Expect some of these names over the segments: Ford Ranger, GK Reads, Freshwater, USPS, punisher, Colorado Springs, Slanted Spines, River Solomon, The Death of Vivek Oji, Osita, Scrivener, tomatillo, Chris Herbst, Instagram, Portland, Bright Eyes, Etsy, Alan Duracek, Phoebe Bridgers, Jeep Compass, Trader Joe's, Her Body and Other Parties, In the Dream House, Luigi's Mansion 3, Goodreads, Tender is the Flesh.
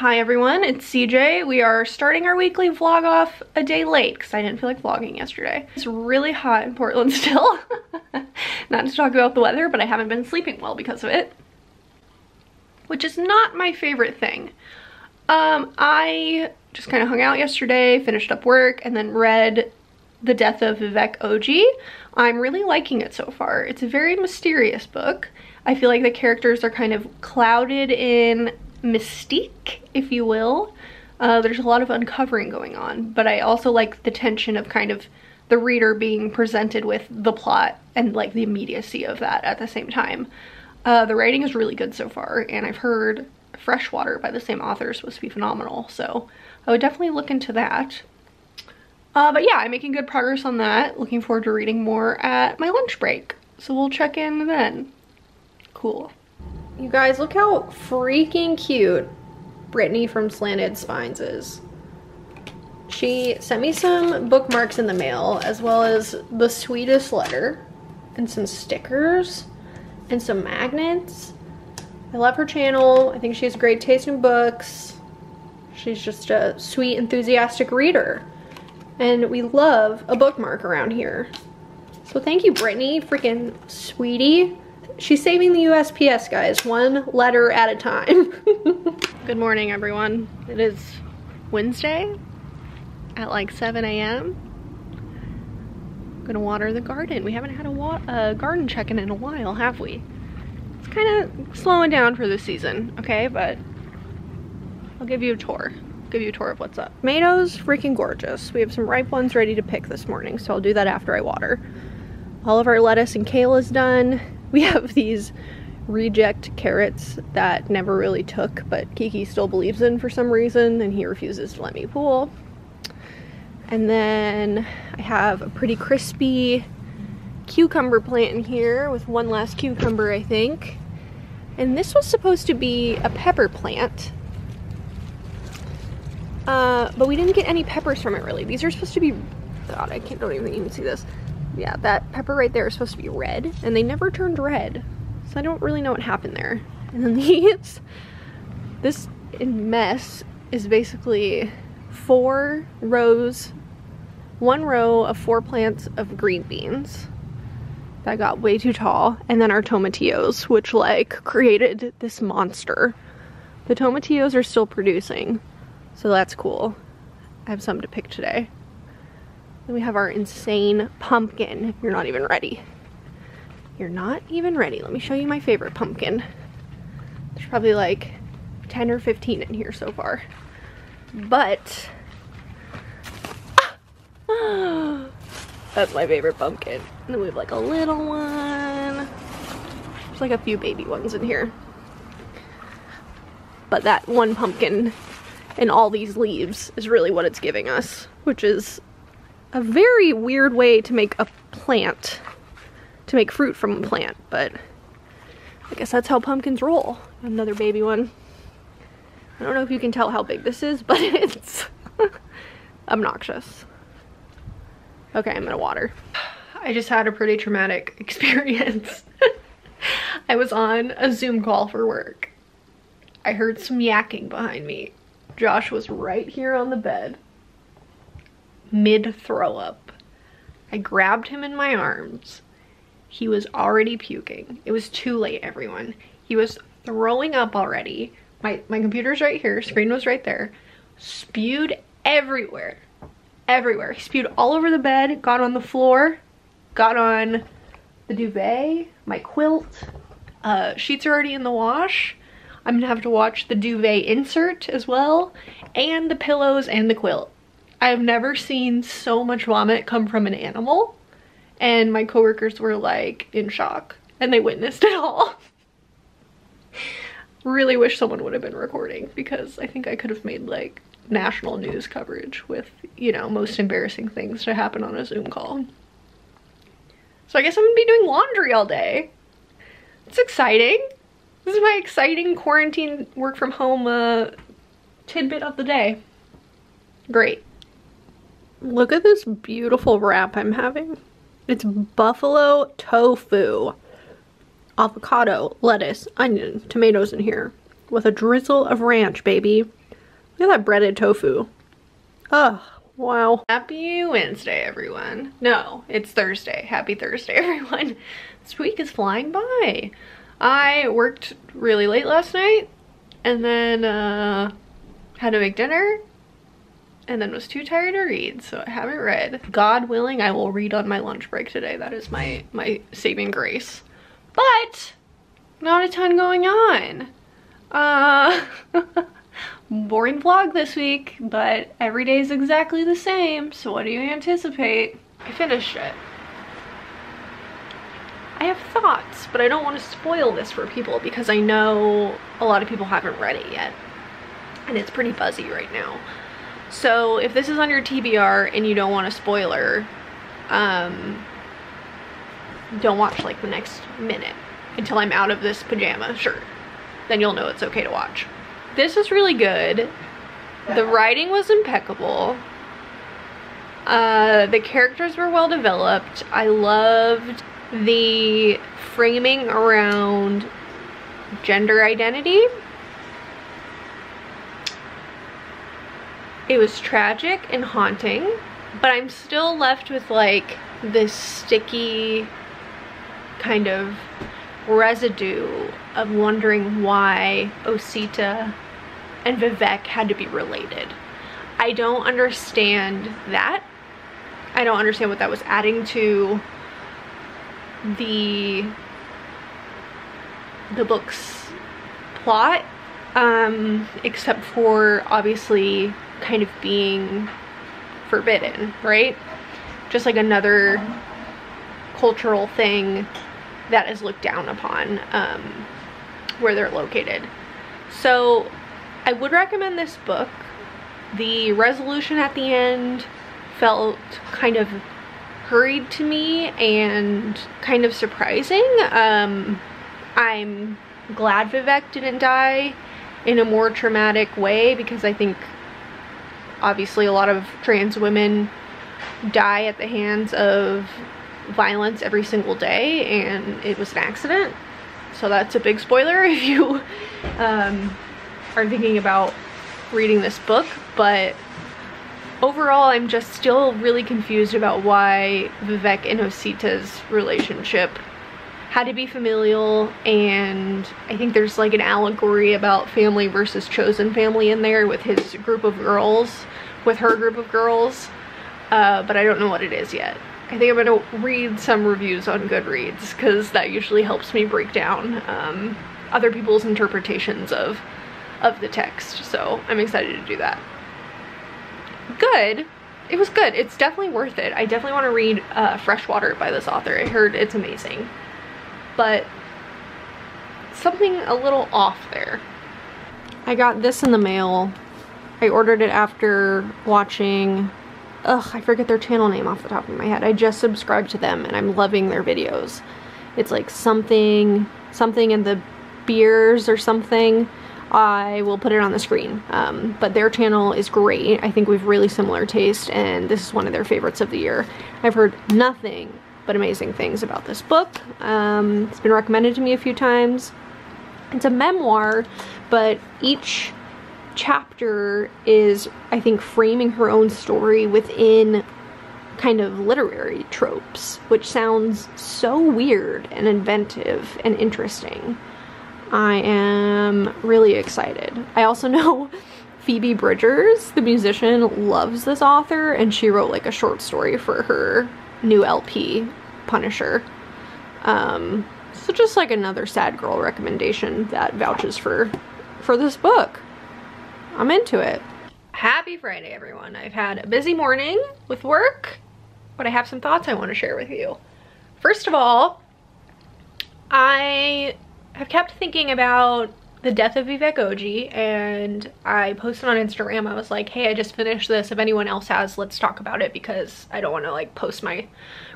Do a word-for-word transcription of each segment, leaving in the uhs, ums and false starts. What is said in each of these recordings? Hi everyone, it's C J. We are starting our weekly vlog off a day late because I didn't feel like vlogging yesterday. It's really hot in Portland still. Not to talk about the weather, but I haven't been sleeping well because of it, which is not my favorite thing. Um, I just kind of hung out yesterday, finished up work, and then read The Death of Vivek Oji. I'm really liking it so far. It's a very mysterious book. I feel like the characters are kind of clouded in mystique, if you will. Uh, there's a lot of uncovering going on, but I also like the tension of kind of the reader being presented with the plot and like the immediacy of that at the same time. Uh, the writing is really good so far, and I've heard Freshwater by the same author is supposed to be phenomenal, so I would definitely look into that. Uh, but yeah, I'm making good progress on that. Looking forward to reading more at my lunch break, so we'll check in then. Cool. You guys, look how freaking cute Brittany from Slanted Spines is. She sent me some bookmarks in the mail, as well as the sweetest letter, and some stickers, and some magnets. I love her channel. I think she has great taste in books. She's just a sweet, enthusiastic reader. And we love a bookmark around here. So thank you, Brittany, freaking sweetie. She's saving the U S P S, guys, one letter at a time. Good morning, everyone. It is Wednesday at like seven A M Gonna water the garden. We haven't had a wa uh, garden check-in in a while, have we? It's kind of slowing down for this season, okay? But I'll give you a tour. I'll give you a tour of what's up. Tomatoes, freaking gorgeous. We have some ripe ones ready to pick this morning, so I'll do that after I water. All of our lettuce and kale is done. We have these reject carrots that never really took, but Kiki still believes in for some reason, and he refuses to let me pull. And then I have a pretty crispy cucumber plant in here with one last cucumber, I think. And this was supposed to be a pepper plant, uh, but we didn't get any peppers from it, really. These are supposed to be, God, I can't, don't even, even see this. Yeah, that pepper right there is supposed to be red, and they never turned red, so I don't really know what happened there. And then these, this mess is basically four rows, one row of four plants of green beans that got way too tall, and then our tomatillos, which like created this monster. The tomatillos are still producing, so that's cool. I have some to pick today. Then we have our insane pumpkin. You're not even ready. You're not even ready. Let me show you my favorite pumpkin. There's probably like ten or fifteen in here so far. But, ah, that's my favorite pumpkin. And then we have like a little one. There's like a few baby ones in here. But that one pumpkin and all these leaves is really what it's giving us, which is a very weird way to make a plant, to make fruit from a plant, but I guess that's how pumpkins roll. Another baby one. I don't know if you can tell how big this is, but it's obnoxious. Okay, I'm gonna water. I just had a pretty traumatic experience. I was on a Zoom call for work. I heard some yakking behind me. Josh was right here on the bed, mid throw up. I grabbed him in my arms. He was already puking. It was too late, everyone. He was throwing up already. My, my computer's right here, screen was right there. Spewed everywhere, everywhere. He spewed all over the bed, got on the floor, got on the duvet, my quilt. Uh, sheets are already in the wash. I'm gonna have to watch the duvet insert as well, and the pillows and the quilt. I've never seen so much vomit come from an animal, and my coworkers were like in shock, and they witnessed it all. Really wish someone would have been recording, because I think I could have made like national news coverage with, you know, most embarrassing things to happen on a Zoom call. So I guess I'm gonna be doing laundry all day. It's exciting. This is my exciting quarantine work from home uh, tidbit of the day. Great. Look at this beautiful wrap I'm having. It's buffalo tofu, avocado, lettuce, onion, tomatoes in here with a drizzle of ranch, baby. Look at that breaded tofu. Ugh. Wow. Happy Wednesday, everyone. No, it's Thursday. Happy Thursday, everyone. This week is flying by. I worked really late last night and then uh, had to make dinner and then was too tired to read, so I haven't read. God willing, I will read on my lunch break today. That is my, my saving grace. But not a ton going on. Uh... Boring vlog this week, but every day is exactly the same, so what do you anticipate? I finished it. I have thoughts, but I don't want to spoil this for people because I know a lot of people haven't read it yet, and it's pretty fuzzy right now. So if this is on your T B R and you don't want a spoiler, um, don't watch like the next minute until I'm out of this pajama shirt. Then you'll know it's okay to watch. This is really good. The writing was impeccable. Uh, the characters were well developed. I loved the framing around gender identity. It was tragic and haunting, but I'm still left with like this sticky kind of residue of wondering why Osita and Vivek had to be related. I don't understand that. I don't understand what that was adding to the the book's plot, um, except for obviously kind of being forbidden, right? Just like another cultural thing that is looked down upon um, where they're located. So I would recommend this book. The resolution at the end felt kind of hurried to me and kind of surprising. Um, I'm glad Vivek didn't die in a more traumatic way, because I think obviously a lot of trans women die at the hands of violence every single day, and it was an accident. So that's a big spoiler if you um, are thinking about reading this book. But overall, I'm just still really confused about why Vivek and Osita's relationship had to be familial, and I think there's like an allegory about family versus chosen family in there with his group of girls, with her group of girls, uh, but I don't know what it is yet. I think I'm gonna read some reviews on Goodreads, because that usually helps me break down um, other people's interpretations of of the text. So I'm excited to do that. Good. It was good. It's definitely worth it. I definitely want to read uh, Freshwater by this author. I heard it's amazing. But something a little off there. I got this in the mail. I ordered it after watching... Ugh, I forget their channel name off the top of my head. I just subscribed to them and I'm loving their videos. It's like something, something in the beers or something. I will put it on the screen. Um, but their channel is great. I think we have really similar taste, and this is one of their favorites of the year. I've heard nothing but amazing things about this book. Um, it's been recommended to me a few times. It's a memoir, but each chapter is, I think, framing her own story within kind of literary tropes, which sounds so weird and inventive and interesting. I am really excited. I also know Phoebe Bridgers, the musician, loves this author, and she wrote like a short story for her new L P, Punisher. Um, so just like another sad girl recommendation that vouches for for this book. I'm into it. Happy Friday, everyone. I've had a busy morning with work, but I have some thoughts I want to share with you. First of all, I have kept thinking about The Death of Vivek Oji, and I posted on Instagram. I was like, hey, I just finished this. If anyone else has, let's talk about it, because I don't want to like post my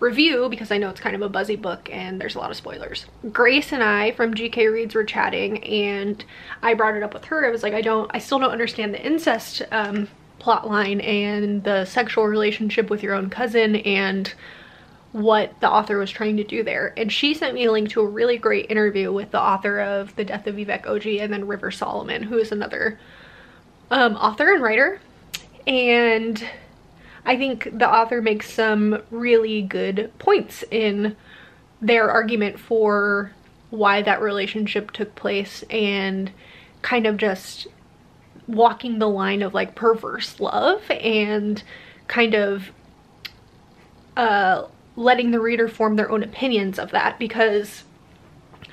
review because I know it's kind of a buzzy book and there's a lot of spoilers. Grace and I from G K Reads were chatting, and I brought it up with her. I was like, I don't, I still don't understand the incest um, plot line and the sexual relationship with your own cousin and what the author was trying to do there. And she sent me a link to a really great interview with the author of The Death of Vivek Oji and then River Solomon, who is another um, author and writer, and I think the author makes some really good points in their argument for why that relationship took place, and kind of just walking the line of like perverse love and kind of uh, letting the reader form their own opinions of that, because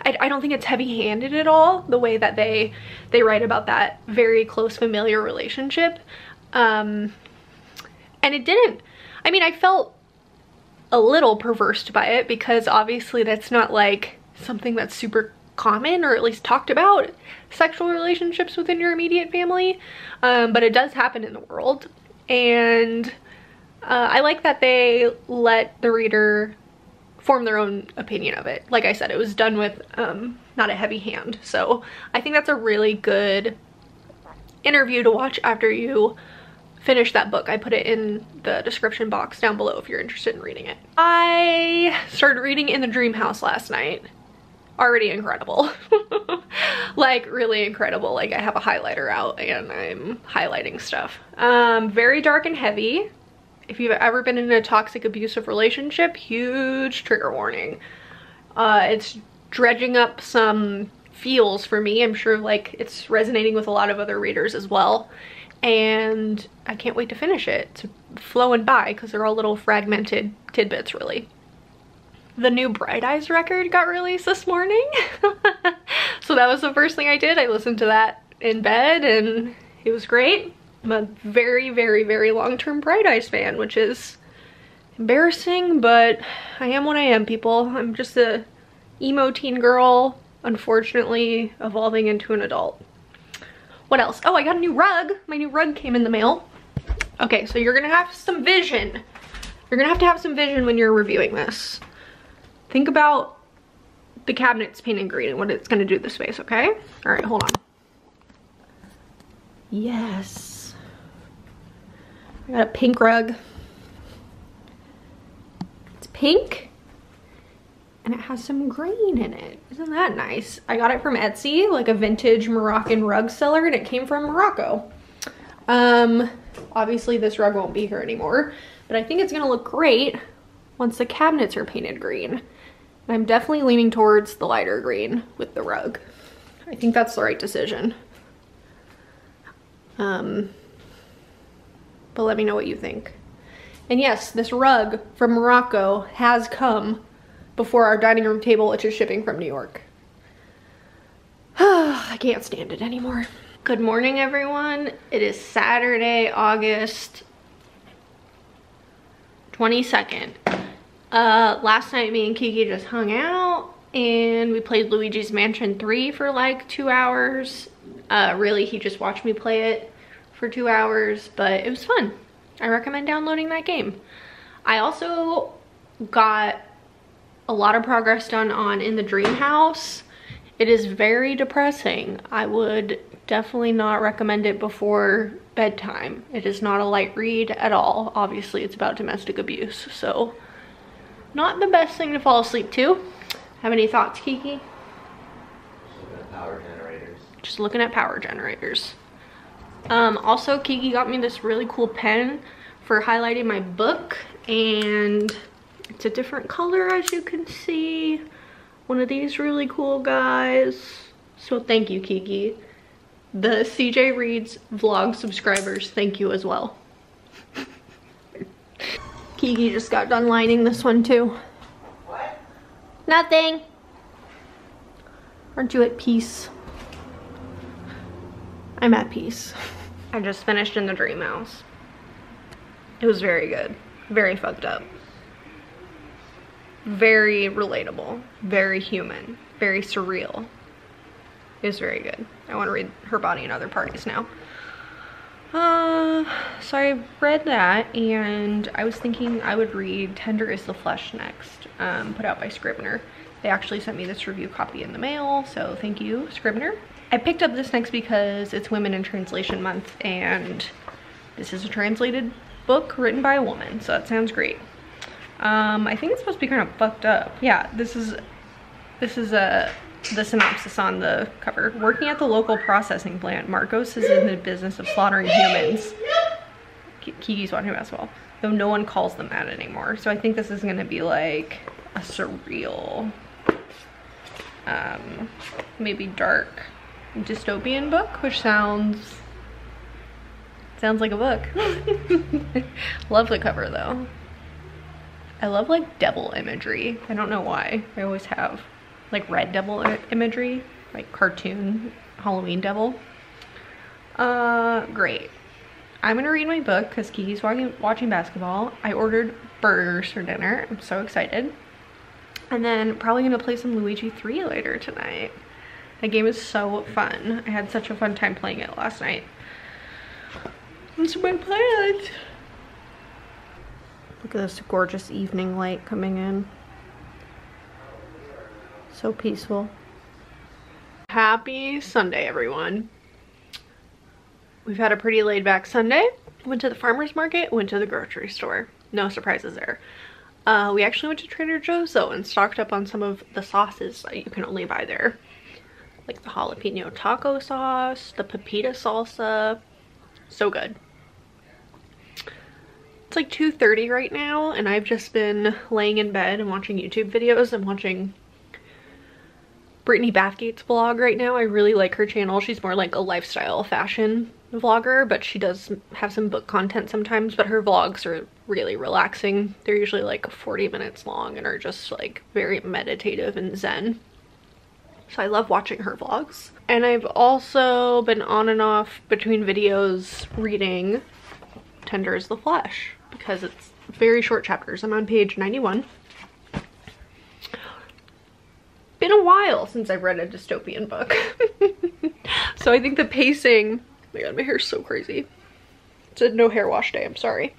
I, I don't think it's heavy-handed at all the way that they they write about that very close familiar relationship. Um, and it didn't, I mean, I felt a little perversed by it, because obviously that's not like something that's super common or at least talked about, sexual relationships within your immediate family, um, but it does happen in the world. And uh, I like that they let the reader form their own opinion of it. Like I said, it was done with um, not a heavy hand. So I think that's a really good interview to watch after you finish that book. I put it in the description box down below if you're interested in reading it. I started reading In the Dream House last night. Already incredible. Like, really incredible. Like, I have a highlighter out and I'm highlighting stuff. Um, very dark and heavy. If you've ever been in a toxic, abusive relationship, huge trigger warning. Uh, it's dredging up some feels for me. I'm sure, like, it's resonating with a lot of other readers as well. And I can't wait to finish it. It's flowing by because they're all little fragmented tidbits, really. The new Bright Eyes record got released this morning. So that was the first thing I did. I listened to that in bed and it was great. I'm a very, very, very long-term Bright Eyes fan, which is embarrassing, but I am what I am, people. I'm just a emo teen girl, unfortunately evolving into an adult. What else? Oh, I got a new rug. My new rug came in the mail. Okay, so you're gonna have some vision. You're gonna have to have some vision when you're reviewing this. Think about the cabinets painted green and what it's gonna do to the space, okay? All right, hold on. Yes. I got a pink rug. It's pink and it has some green in it. Isn't that nice? I got it from Etsy, like a vintage Moroccan rug seller, and it came from Morocco. Um, obviously this rug won't be here anymore, but I think it's gonna look great once the cabinets are painted green. I'm definitely leaning towards the lighter green with the rug. I think that's the right decision. Um, but let me know what you think. And yes, this rug from Morocco has come before our dining room table, which is shipping from New York. I can't stand it anymore. Good morning, everyone. It is Saturday, August twenty-second. Uh, last night me and Kiki just hung out and we played Luigi's Mansion three for like two hours. Uh, really, he just watched me play it for two hours, but it was fun. I recommend downloading that game. I also got a lot of progress done on In the Dream House. It is very depressing. I would definitely not recommend it before bedtime. It is not a light read at all. Obviously, it's about domestic abuse, so not the best thing to fall asleep to. Have any thoughts, Kiki? Just looking at power generators. Just looking at power generators. Um, also, Kiki got me this really cool pen for highlighting my book, and it's a different color, as you can see. One of these really cool guys. So thank you, Kiki. The G K Reads vlog subscribers, thank you as well. Kiki just got done lining this one too. What? Nothing. Aren't you at peace? I'm at peace. I just finished In the Dream House. It was very good. Very fucked up. Very relatable. Very human. Very surreal. It was very good. I want to read Her Body and Other Parties now. Uh, so I read that, and I was thinking I would read Tender is the Flesh next, um, put out by Scrivener. They actually sent me this review copy in the mail, so thank you, Scrivener. I picked up this next because it's Women in Translation Month, and this is a translated book written by a woman, so that sounds great. Um, I think it's supposed to be kind of fucked up. Yeah, this is, this is a the synopsis on the cover. Working at the local processing plant, Marcos is in the business of slaughtering humans. Kiki's one who as well. Though no one calls them that anymore. So I think this is going to be like a surreal, um, maybe dark dystopian book, which sounds, sounds like a book. Love the cover though. I love like devil imagery. I don't know why. I always have like red devil imagery, like cartoon Halloween devil. Uh, great. I'm gonna read my book because Kiki's walking, watching basketball. I ordered burgers for dinner. I'm so excited. And then probably gonna play some Luigi three later tonight. That game is so fun. I had such a fun time playing it last night. That's my plans. Look at this gorgeous evening light coming in. So peaceful. Happy Sunday, everyone. We've had a pretty laid back Sunday. Went to the farmer's market, went to the grocery store. No surprises there. Uh, we actually went to Trader Joe's though and stocked up on some of the sauces that you can only buy there. Like the jalapeno taco sauce, the pepita salsa. So good. It's like two thirty right now and I've just been laying in bed and watching YouTube videos. I'm watching Brittany Bathgate's vlog right now. I really like her channel. She's more like a lifestyle fashion vlogger, but she does have some book content sometimes, but her vlogs are really relaxing. They're usually like forty minutes long and are just like very meditative and zen. So I love watching her vlogs. And I've also been on and off between videos reading Tender is the Flesh because it's very short chapters. I'm on page ninety-one. Been a while since I've read a dystopian book. So I think the pacing, oh my god, my hair's so crazy. It's a no hair wash day, I'm sorry.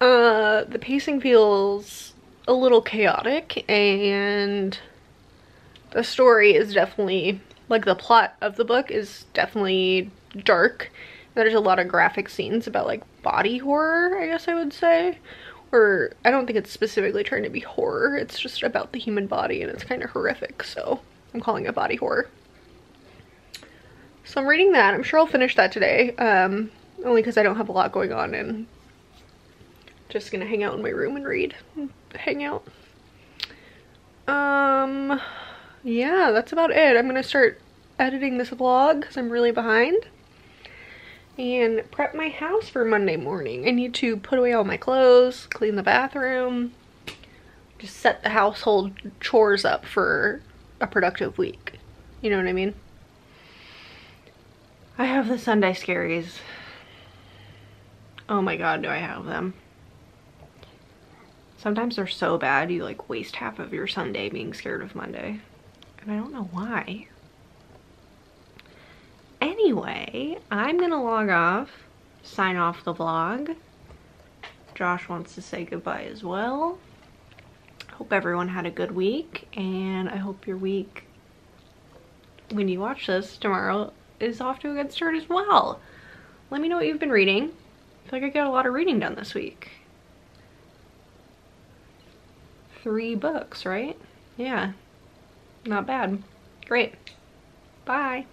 Uh, the pacing feels a little chaotic and the story is definitely, like the plot of the book is definitely dark. There's a lot of graphic scenes about like body horror, I guess I would say. Or I don't think it's specifically trying to be horror. It's just about the human body and it's kind of horrific. So I'm calling it body horror. So I'm reading that. I'm sure I'll finish that today. Um, only because I don't have a lot going on and just gonna hang out in my room and read. Hang out. Um, yeah, that's about it. I'm gonna start editing this vlog because I'm really behind. And prep my house for Monday morning. I need to put away all my clothes, clean the bathroom, just set the household chores up for a productive week. You know what I mean? I have the Sunday scaries. Oh my god, do I have them. Sometimes they're so bad you like waste half of your Sunday being scared of Monday. And I don't know why. Anyway, I'm gonna log off, sign off the vlog. Josh wants to say goodbye as well. Hope everyone had a good week, and I hope your week, when you watch this tomorrow, is off to a good start as well. Let me know what you've been reading. I feel like I got a lot of reading done this week. Three books, right? Yeah, not bad. Great. Bye.